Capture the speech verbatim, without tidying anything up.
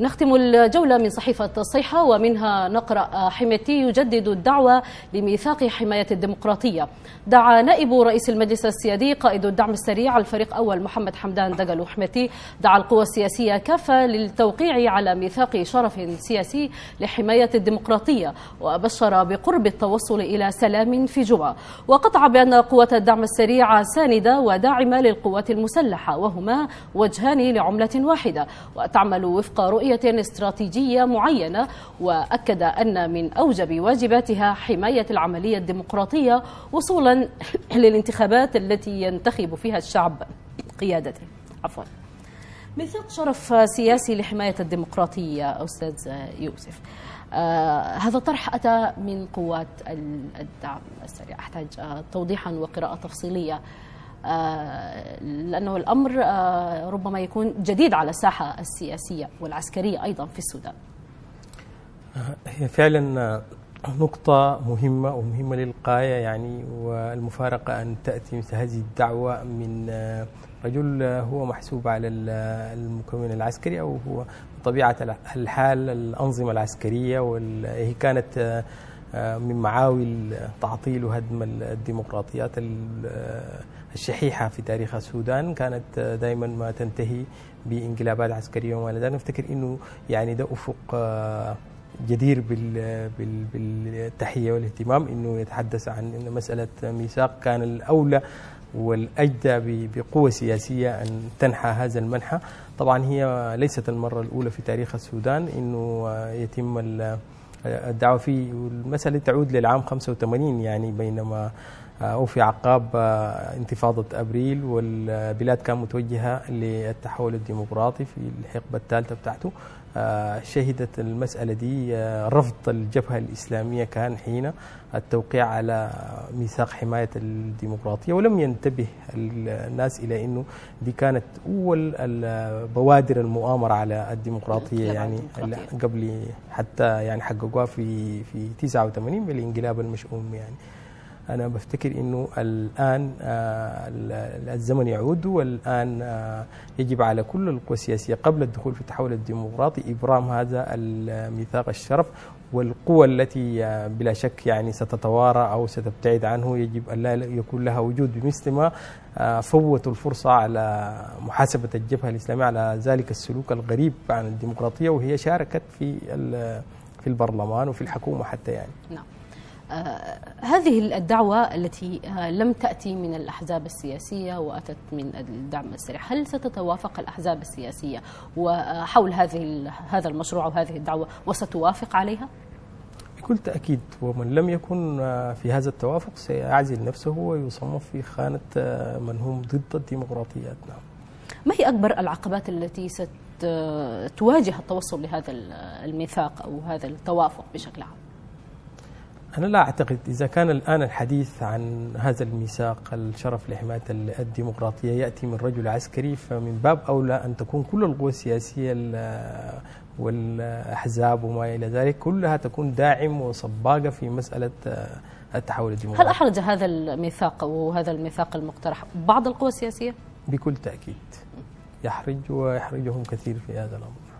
نختم الجولة من صحيفة الصيحة ومنها نقرأ: حميتي يجدد الدعوة لميثاق حماية الديمقراطية. دعا نائب رئيس المجلس السيادي قائد الدعم السريع الفريق أول محمد حمدان دقلو حميتي دعا القوى السياسية كافة للتوقيع على ميثاق شرف سياسي لحماية الديمقراطية، وبشر بقرب التوصل إلى سلام في جوبا، وقطع بأن قوة الدعم السريع ساندة وداعمة للقوات المسلحة وهما وجهان لعملة واحدة وتعمل وفق رؤية استراتيجية معينة، وأكد أن من أوجب واجباتها حماية العملية الديمقراطية وصولا للانتخابات التي ينتخب فيها الشعب قيادته. عفوا ميثاق شرف سياسي لحماية الديمقراطية. أستاذ يوسف، آه هذا طرح أتى من قوات الدعم السريع، أحتاج توضيحا وقراءة تفصيلية لأنه الأمر ربما يكون جديد على الساحة السياسية والعسكرية أيضا في السودان. هي فعلا نقطة مهمة ومهمة للغاية يعني، والمفارقة أن تأتي مثل هذه الدعوة من رجل هو محسوب على المكون العسكري أو هو بطبيعة الحال الأنظمة العسكرية، وهي كانت من معاول تعطيل وهدم الديمقراطيات الشحيحة في تاريخ السودان، كانت دائما ما تنتهي بانقلابات عسكرية وما إلى ذلك. نفتكر أنه يعني ده أفق جدير بالتحية والاهتمام أنه يتحدث عن مسألة ميثاق كان الأولى والأجدى بقوة سياسية أن تنحى هذا المنحى. طبعا هي ليست المرة الأولى في تاريخ السودان أنه يتم الدعوة فيه، والمسألة تعود للعام خمسة وثمانين يعني بينما وفي عقاب انتفاضة أبريل والبلاد كانت متوجهة للتحول الديمقراطي في الحقبة الثالثة بتاعته. شهدت المسألة دي رفض الجبهة الإسلامية كان حين التوقيع على ميثاق حماية الديمقراطية، ولم ينتبه الناس إلى أنه دي كانت أول بوادر المؤامرة على الديمقراطية يعني قبل حتى يعني حققوها في في تسعة وثمانين بالانقلاب المشؤوم. يعني أنا بفتكر أنه الآن الزمن يعود، والآن يجب على كل القوى السياسية قبل الدخول في التحول الديمقراطي إبرام هذا الميثاق الشرف، والقوى التي بلا شك يعني ستتوارى أو ستبتعد عنه يجب أن لا يكون لها وجود، بمثل ما فوتوا الفرصة على محاسبة الجبهة الإسلامية على ذلك السلوك الغريب عن الديمقراطية، وهي شاركت في في البرلمان وفي الحكومة حتى يعني. نعم. هذه الدعوة التي لم تأتي من الأحزاب السياسية وأتت من الدعم السريع، هل ستتوافق الأحزاب السياسية وحول هذه هذا المشروع وهذه الدعوة وستوافق عليها؟ بكل تأكيد، ومن لم يكن في هذا التوافق سيعزل نفسه ويصنف في خانة من هم ضد الديمقراطيات. نعم. ما هي أكبر العقبات التي ستواجه التوصل لهذا الميثاق أو هذا التوافق بشكل عام؟ أنا لا أعتقد، إذا كان الآن الحديث عن هذا الميثاق الشرف لحماية الديمقراطية يأتي من رجل عسكري، فمن باب أولى أن تكون كل القوى السياسية والأحزاب وما إلى ذلك كلها تكون داعم وصباغة في مسألة التحول الديمقراطي. هل أحرج هذا الميثاق وهذا الميثاق المقترح بعض القوى السياسية؟ بكل تأكيد يحرج، ويحرجهم كثير في هذا الأمر.